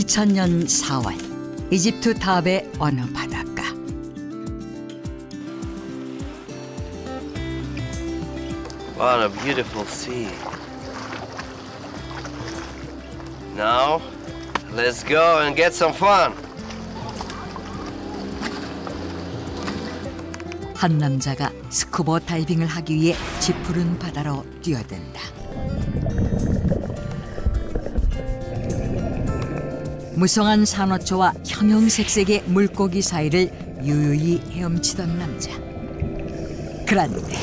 2000년 4월 이집트 다합의 어느 바닷가. What a beautiful sea. Now, let's go and get some fun. 한 남자가 스쿠버 다이빙을 하기 위해 지푸른 바다로 뛰어든다. 무성한 산호초와 형형색색의 물고기 사이를 유유히 헤엄치던 남자. 그런데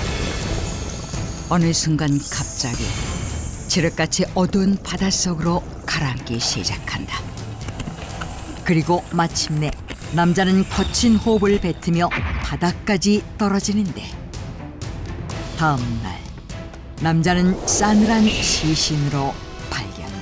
어느 순간 갑자기 지륵같이 어두운 바닷속으로 가라앉기 시작한다. 그리고 마침내 남자는 거친 호흡을 뱉으며 바닥까지 떨어지는데, 다음 날 남자는 싸늘한 시신으로 발견된다.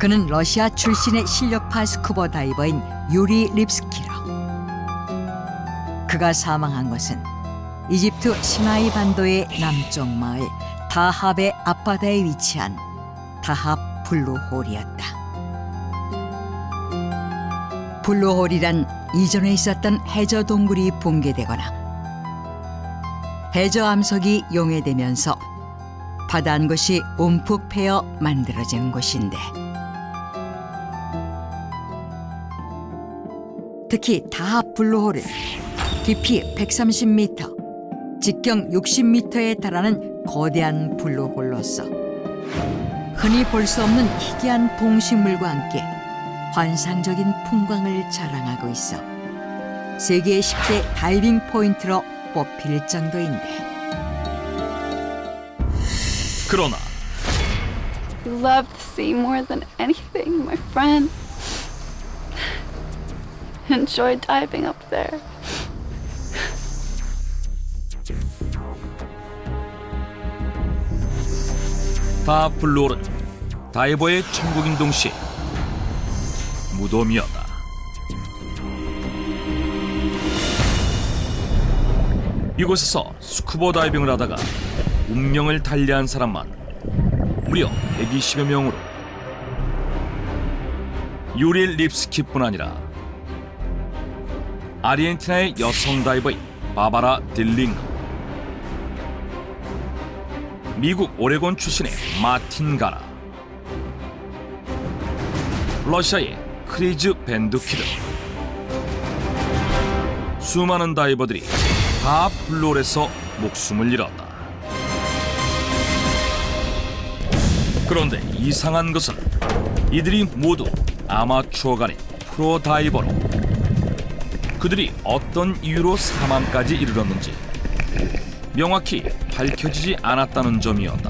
그는 러시아 출신의 실력파 스쿠버 다이버인 유리 립스키로, 그가 사망한 것은 이집트 시나이 반도의 남쪽 마을 다합의 앞바다에 위치한 다합 블루홀이었다. 블루홀이란 이전에 있었던 해저 동굴이 붕괴되거나 해저 암석이 용해되면서 바다 한 곳이 움푹 패여 만들어진 곳인데, 특히 다합 블루홀은 깊이 130m, 직경 60m에 달하는 거대한 블루홀로서 흔히 볼 수 없는 희귀한 동식물과 함께 환상적인 풍광을 자랑하고 있어 세계 10대 다이빙 포인트로 뽑힐 정도인데. 그러나 You love the sea more than anything, my friend. Enjoy diving up there. 다합 블루홀은 다이버의 천국인 동시에 무덤이었다. 이곳에서 스쿠버 다이빙을 하다가 운명을 달리한 사람만 무려 120여 명으로 유리 립스키뿐 아니라 아르헨티나의 여성 다이버인 바바라 딜링, 미국 오레곤 출신의 마틴 가라, 러시아의 크리즈 벤두키르, 수많은 다이버들이 다합 블루홀에서 목숨을 잃었다. 그런데 이상한 것은 이들이 모두 아마추어가 아닌 프로 다이버로 그들이 어떤 이유로 사망까지 이르렀는지 명확히 밝혀지지 않았다는 점이었다.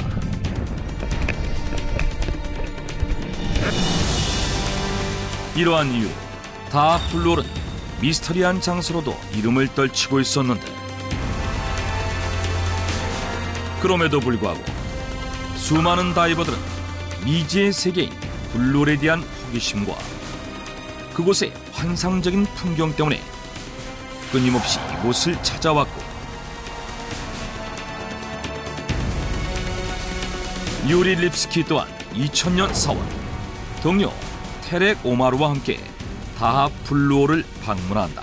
이러한 이유, 다합 블루홀은 미스터리한 장소로도 이름을 떨치고 있었는데, 그럼에도 불구하고 수많은 다이버들은 미지의 세계인 블루홀에 대한 호기심과 그곳의 환상적인 풍경 때문에 끊임없이 이곳을 찾아왔고, 유리 립스키 또한 2000년 4월 동료 테렉 오마루와 함께 다합 블루홀을 방문한다.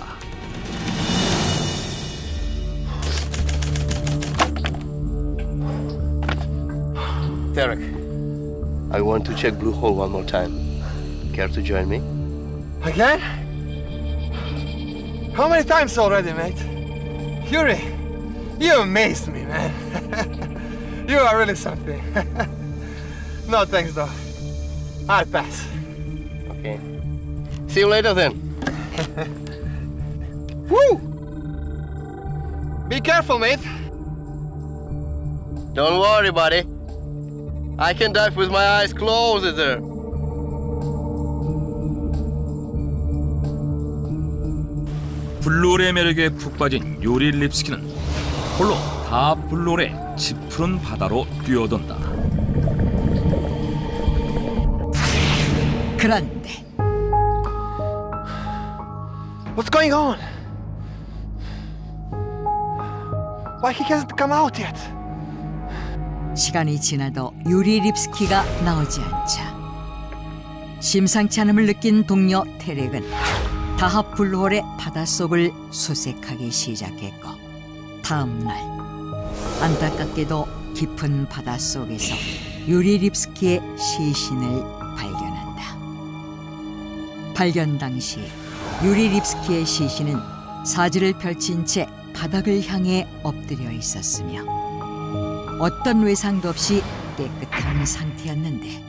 Tarek, I want to check blue hole one more time. Care to join me? Again? How many times already, mate? Yuri, you amazed me, man. You are really something. No thanks though. I'll pass. Okay. See you later then. Woo! Be careful, mate. Don't worry, buddy. I can dive with my eyes closed there. 블루홀의 매력에 푹 빠진 요리 립스키는 홀로 다합 블루홀의 지푸른 바다로 뛰어든다. 그런데 What's going on? Why he hasn't come out yet? 시간이 지나도 유리 립스키가 나오지 않자 심상치 않음을 느낀 동료 테렉은 다합 불홀의 바닷속을 수색하기 시작했고 다음 날 안타깝게도 깊은 바닷속에서 유리 립스키의 시신을 발견한다. 발견 당시 유리 립스키의 시신은 사지를 펼친 채 바닥을 향해 엎드려 있었으며 어떤 외상도 없이 깨끗한 상태였는데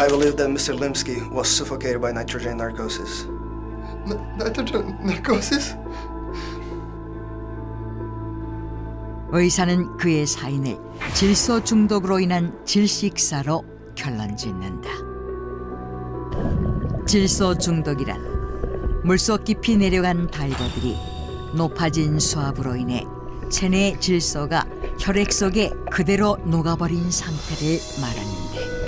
I believe that Mr. Lipski was suffocated by nitrogen narcosis. Nitrogen narcosis? 의사는 그의 사인을 질소 중독으로 인한 질식사로 결론 짓는다. 질소 중독이란 물속 깊이 내려간 다이버들이 높아진 수압으로 인해 체내 질소가 혈액 속에 그대로 녹아버린 상태를 말하는데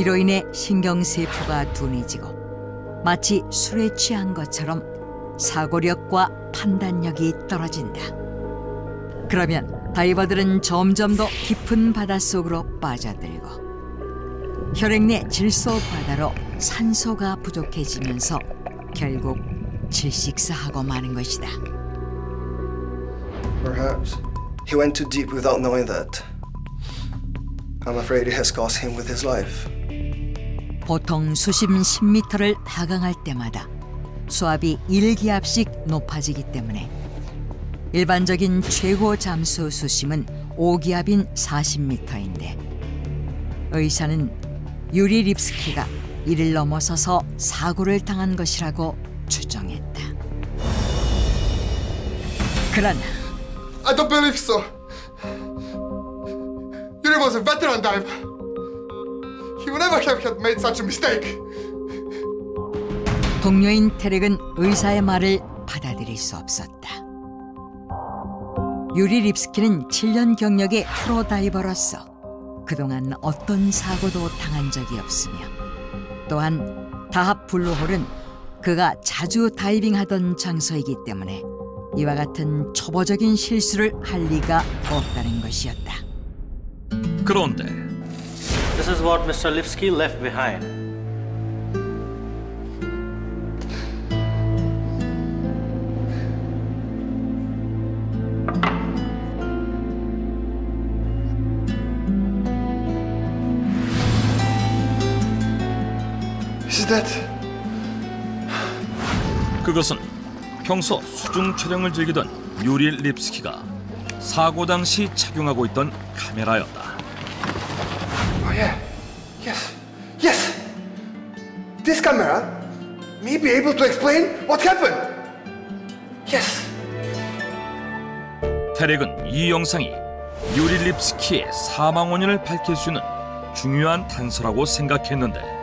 이로 인해 신경세포가 둔해지고 마치 술에 취한 것처럼 사고력과 판단력이 떨어진다. 그러면 다이버들은 점점 더 깊은 바닷속으로 빠져들고 혈액 내 질소 바다로 산소가 부족해지면서 결국 질식사하고 마는 것이다. Perhaps he went too deep without knowing that. I'm afraid it has cost him with his life. 보통 수심 10m를 하강할 때마다 수압이 1기압씩 높아지기 때문에 일반적인 최고 잠수 수심은 5기압인 40m인데 의사는 유리 립스키가 이를 넘어서서 사고를 당한 것이라고 추정했다. 그러나 I don't believe so. Yuri was a veteran diver. He would never have made such a mistake. 동료인 테렉은 의사의 말을 받아들일 수 없었다. 유리 립스키는 7년 경력의 프로 다이버로서 그동안 어떤 사고도 당한 적이 없으며 또한 다합 블루홀은 그가 자주 다이빙하던 장소이기 때문에 이와 같은 초보적인 실수를 할 리가 없다는 것이었다. 그런데 This is what Mr. Lipski left behind. Is that? 그것은 평소 수중 촬영을 즐기던 유리 립스키가 사고 당시 착용하고 있던 카메라였다. Yeah. Yes. Yes. This camera may be able to explain what happened. Yes. 테렉은 이 영상이 유리 립스키의 사망 원인을 밝힐 수 있는 중요한 단서라고 생각했는데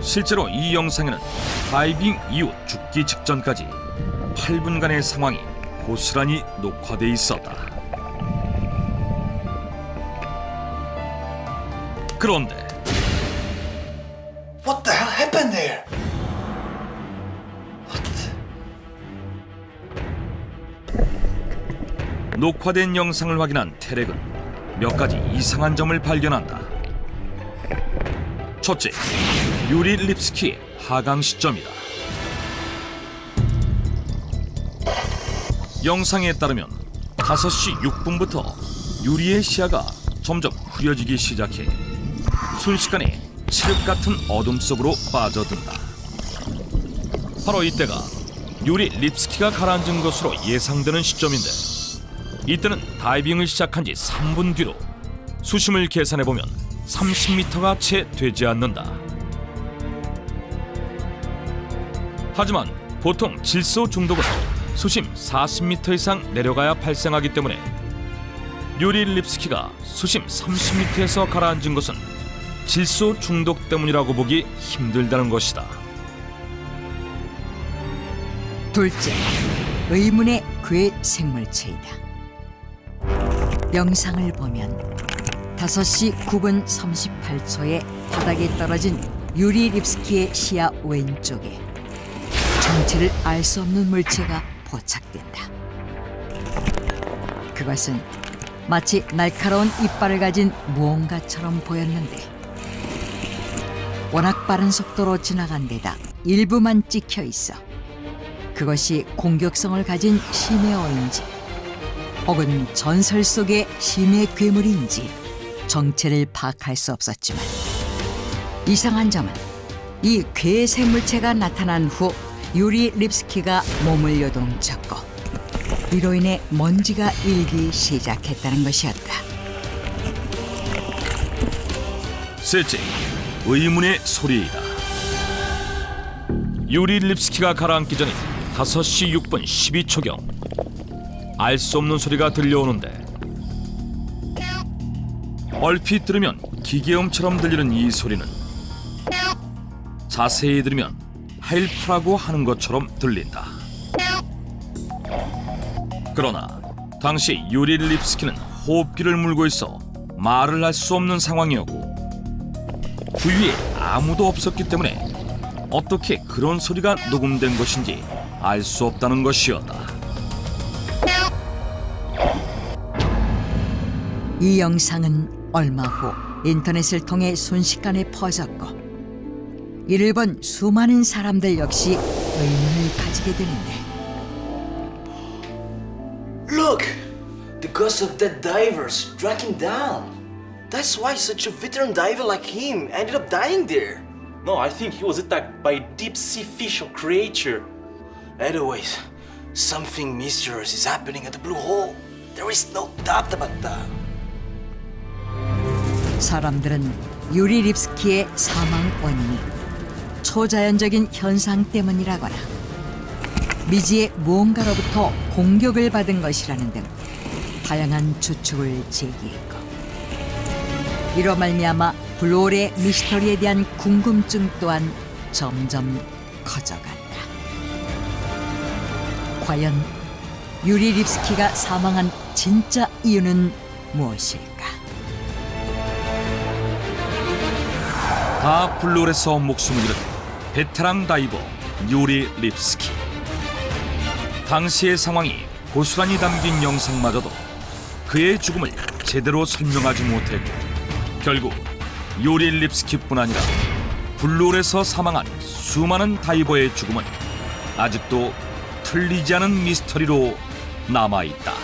실제로 이 영상에는 다이빙 이후 죽기 직전까지 8분간의 상황이 고스란히 녹화돼 있었다. 그런데 What the hell happened there? What? 녹화된 영상을 확인한 테렉은 몇 가지 이상한 점을 발견한다. 첫째, 유리 립스키의 하강 시점이다. 영상에 따르면 5시 6분부터 유리의 시야가 점점 흐려지기 시작해 순식간에 칠흑 같은 어둠 속으로 빠져든다. 바로 이때가 유리 립스키가 가라앉은 것으로 예상되는 시점인데 이때는 다이빙을 시작한 지 3분 뒤로 수심을 계산해보면 30m가 채 되지 않는다. 하지만 보통 질소 중독은 수심 40m 이상 내려가야 발생하기 때문에 유리 립스키가 수심 30m에서 가라앉은 것은 질소 중독 때문이라고 보기 힘들다는 것이다. 둘째, 의문의 그의 생물체이다. 영상을 보면 5시 9분 38초에 바닥에 떨어진 유리 립스키의 시야 왼쪽에 정체를 알 수 없는 물체가 포착된다. 그것은 마치 날카로운 이빨을 가진 무언가처럼 보였는데 워낙 빠른 속도로 지나간 데다 일부만 찍혀 있어 그것이 공격성을 가진 심해어인지 혹은 전설 속의 심해 괴물인지 정체를 파악할 수 없었지만 이상한 점은 이 괴 생물체가 나타난 후 유리 립스키가 몸을 요동쳤고 이로 인해 먼지가 일기 시작했다는 것이었다. 셋째, 의문의 소리이다. 유리 립스키가 가라앉기 전인 5시 6분 12초경 알 수 없는 소리가 들려오는데 얼핏 들으면 기계음처럼 들리는 이 소리는 자세히 들으면 헬프라고 하는 것처럼 들린다. 그러나 당시 유리 립스키는 호흡기를 물고 있어 말을 할 수 없는 상황이었고 주위에 아무도 없었기 때문에 어떻게 그런 소리가 녹음된 것인지 알 수 없다는 것이었다. 이 영상은 얼마 후 인터넷을 통해 순식간에 퍼졌고 이를 본 수많은 사람들 역시 의문을 가지게 되는데. Look, the ghost of that diver struck him down. That's why such a veteran diver like him ended up dying there. No, I think he was attacked by a deep sea fish or creature. Anyways, something mysterious is happening at the blue hole. There is no doubt about that. 사람들은 유리 립스키의 사망 원인이 초자연적인 현상 때문이라거나 미지의 무언가로부터 공격을 받은 것이라는 등 다양한 추측을 제기했고 이로 말미암아 블루홀의 미스터리에 대한 궁금증 또한 점점 커져간다. 과연 유리 립스키가 사망한 진짜 이유는 무엇일까? 다합 블루홀에서 목숨을 잃은 베테랑 다이버 유리 립스키. 당시의 상황이 고스란히 담긴 영상마저도 그의 죽음을 제대로 설명하지 못했고 결국 유리 립스키뿐 아니라 블루홀에서 사망한 수많은 다이버의 죽음은 아직도 풀리지 않은 미스터리로 남아있다.